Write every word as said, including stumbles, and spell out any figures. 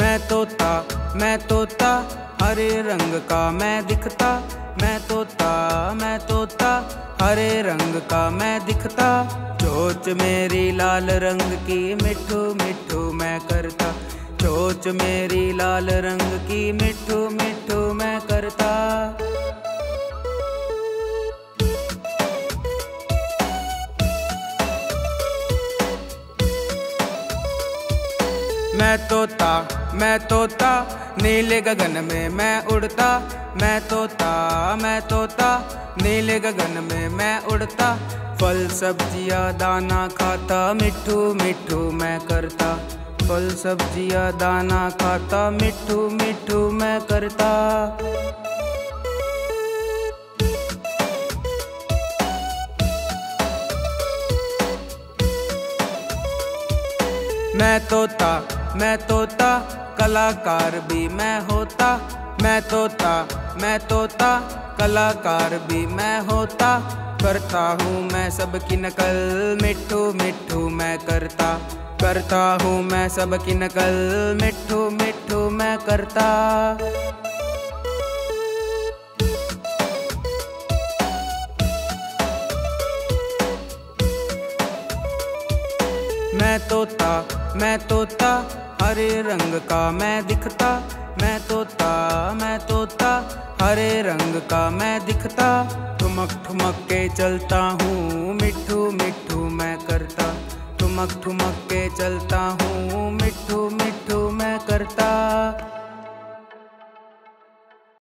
मैं तोता मैं तोता हरे रंग का मैं दिखता। मैं तोता मैं तोता हरे रंग का मैं दिखता। चोंच मेरी लाल रंग की मिठू मिठू मैं करता। चोंच मेरी लाल रंग की मिठू मिठू मैं करता। मैं तोता मैं तोता नीले गगन में मैं उड़ता। मैं तोता मैं तोता नीले गगन में मैं उड़ता। फल सब्जियाँ दाना खाता मिठू मिठू मैं करता। फल सब्जियाँ दाना खाता मिठू मिठू मैं करता। मैं तोता मैं तोता कलाकार भी मैं होता। मैं तोता मैं तोता कलाकार भी मैं होता। करता हूँ मैं सबकी नकल मिठू मिठू मैं करता। करता हूँ मैं सबकी नकल मिठू मिठू मैं करता। मैं तोता मैं तोता हरे रंग का मैं दिखता। मैं तोता मैं तोता हरे रंग का मैं दिखता। ठुमक ठुमक के चलता हूँ मिठू मिठू मैं करता। ठुमक ठुमक के चलता हूँ मिठू मिठू मैं करता।